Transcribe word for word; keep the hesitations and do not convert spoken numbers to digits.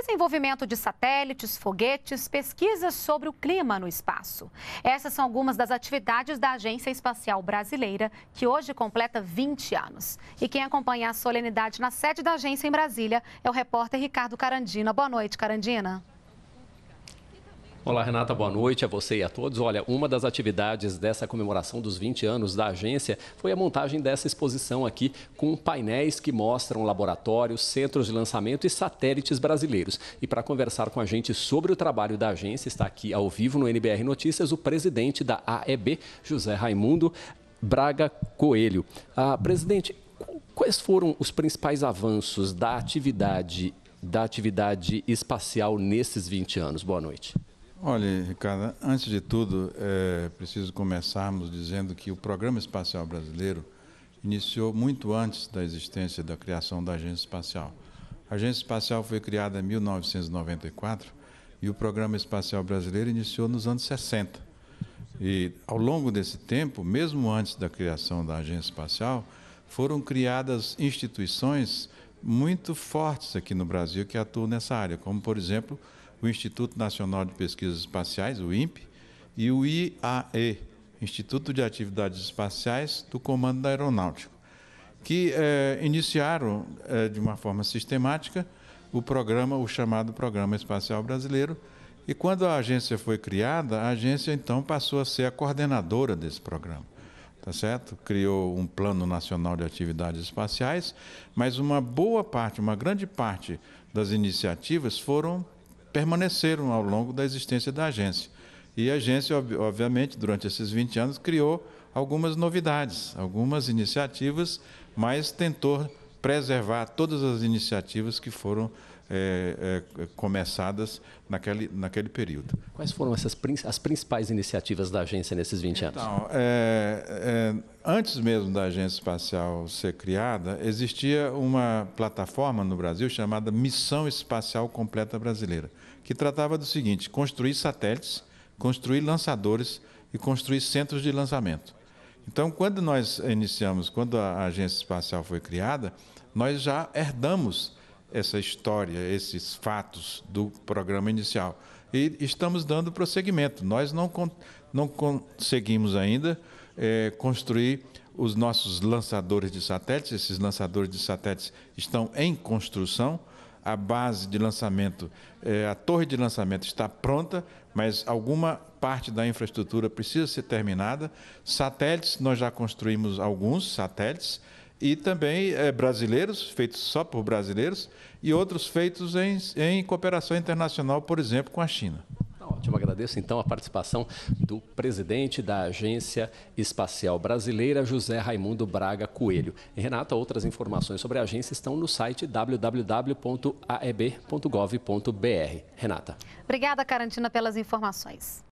desenvolvimento de satélites, foguetes, pesquisas sobre o clima no espaço. Essas são algumas das atividades da Agência Espacial Brasileira, que hoje completa vinte anos. E quem acompanha a solenidade na sede da agência em Brasília é o repórter Ricardo Carandina. Boa noite, Carandina. Olá, Renata, boa noite a você e a todos. Olha, uma das atividades dessa comemoração dos vinte anos da agência foi a montagem dessa exposição aqui, com painéis que mostram laboratórios, centros de lançamento e satélites brasileiros. E para conversar com a gente sobre o trabalho da agência, está aqui ao vivo no N B R Notícias o presidente da A E B, José Raimundo Braga Coelho. Ah, presidente, quais foram os principais avanços da atividade, da atividade espacial nesses vinte anos? Boa noite. Olha, Ricardo, antes de tudo, é preciso começarmos dizendo que o Programa Espacial Brasileiro iniciou muito antes da existência da criação da Agência Espacial. A Agência Espacial foi criada em mil novecentos e noventa e quatro e o Programa Espacial Brasileiro iniciou nos anos sessenta. E, ao longo desse tempo, mesmo antes da criação da Agência Espacial, foram criadas instituições muito fortes aqui no Brasil que atuam nessa área, como, por exemplo, o Instituto Nacional de Pesquisas Espaciais, o INPE, e o I A E, Instituto de Atividades Espaciais do Comando da Aeronáutica, que eh, iniciaram eh, de uma forma sistemática o programa, o chamado Programa Espacial Brasileiro. E quando a agência foi criada, a agência então passou a ser a coordenadora desse programa, tá certo? Criou um Plano Nacional de Atividades Espaciais, mas uma boa parte, uma grande parte das iniciativas foram permaneceram ao longo da existência da agência. E a agência, obviamente, durante esses vinte anos, criou algumas novidades, algumas iniciativas, mas tentou preservar todas as iniciativas que foram é, é, começadas naquele, naquele período. Quais foram essas, as principais iniciativas da agência nesses vinte anos? Então, é, é, antes mesmo da Agência Espacial ser criada, existia uma plataforma no Brasil chamada Missão Espacial Completa Brasileira, que tratava do seguinte: construir satélites, construir lançadores e construir centros de lançamento. Então, quando nós iniciamos, quando a Agência Espacial foi criada, nós já herdamos essa história, esses fatos do programa inicial. E estamos dando prosseguimento. Nós não, não conseguimos ainda é, construir os nossos lançadores de satélites. Esses lançadores de satélites estão em construção. A base de lançamento, é, a torre de lançamento está pronta, mas alguma parte da infraestrutura precisa ser terminada. Satélites, nós já construímos alguns satélites, e também é, brasileiros, feitos só por brasileiros, e outros feitos em, em cooperação internacional, por exemplo, com a China. Ótimo, agradeço então a participação do presidente da Agência Espacial Brasileira, José Raimundo Braga Coelho. E, Renata, outras informações sobre a agência estão no site w w w ponto a e b ponto gov ponto br. Renata. Obrigada, Carandina, pelas informações.